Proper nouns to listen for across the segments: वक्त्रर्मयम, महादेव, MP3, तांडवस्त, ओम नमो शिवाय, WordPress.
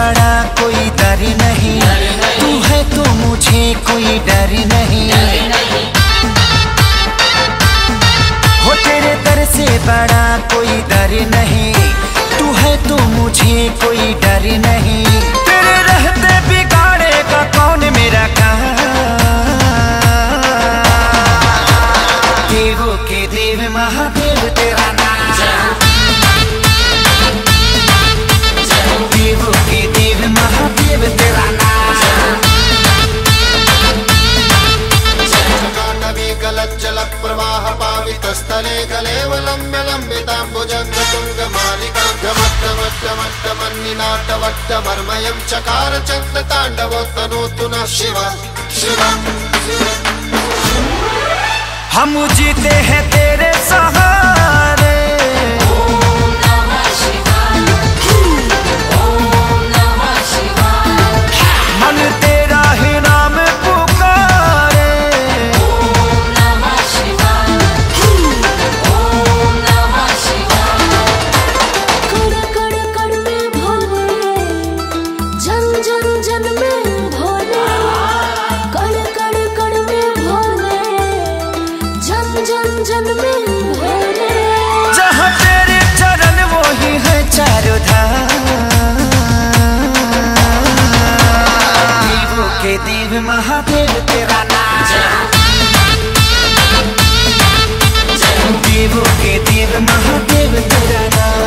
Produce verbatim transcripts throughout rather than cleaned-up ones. लड़ा कोई डर नहीं, तू है तो मुझे कोई डर नहीं। हो तेरे दर से बड़ा कोई डर नहीं, तू है तो मुझे कोई डर नहीं। तेरे रहते बिगाड़े का कौन मेरा कहा, देवों के देव महादेव तेरा नाम। जलक प्रवाह पावित स्थले कलेवलंब लंबितांबुजंग तुंग वक्त्रर्मयम चकार चक्र तांडवस्त नूतनः शिवा शिवा। हम जीते हैं तेरे सहारे, ओम नमो शिवाय, ओम नमो शिवाय। मन तेरा ही नाम देव महादेव तेरा नाम, देवों के देव महादेव तेरा नाम।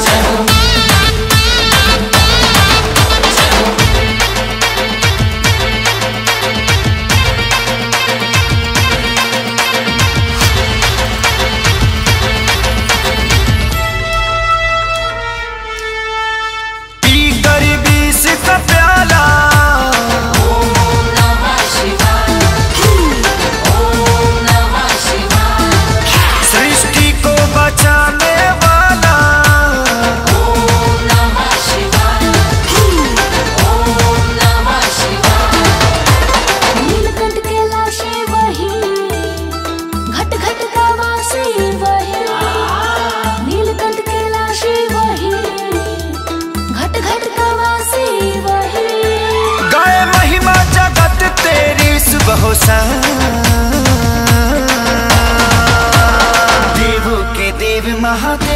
देवों के देव महादेव।